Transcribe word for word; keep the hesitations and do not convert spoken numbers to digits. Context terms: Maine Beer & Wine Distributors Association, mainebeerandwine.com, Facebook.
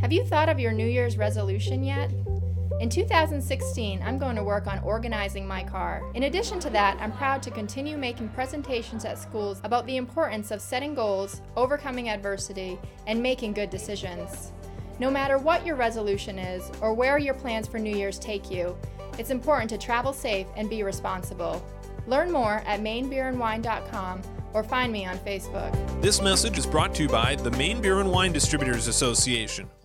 Have you thought of your New Year's resolution yet? In two thousand sixteen, I'm going to work on organizing my car. In addition to that, I'm proud to continue making presentations at schools about the importance of setting goals, overcoming adversity, and making good decisions. No matter what your resolution is or where your plans for New Year's take you, it's important to travel safe and be responsible. Learn more at maine beer and wine dot com or find me on Facebook. This message is brought to you by the Maine Beer and Wine Distributors Association.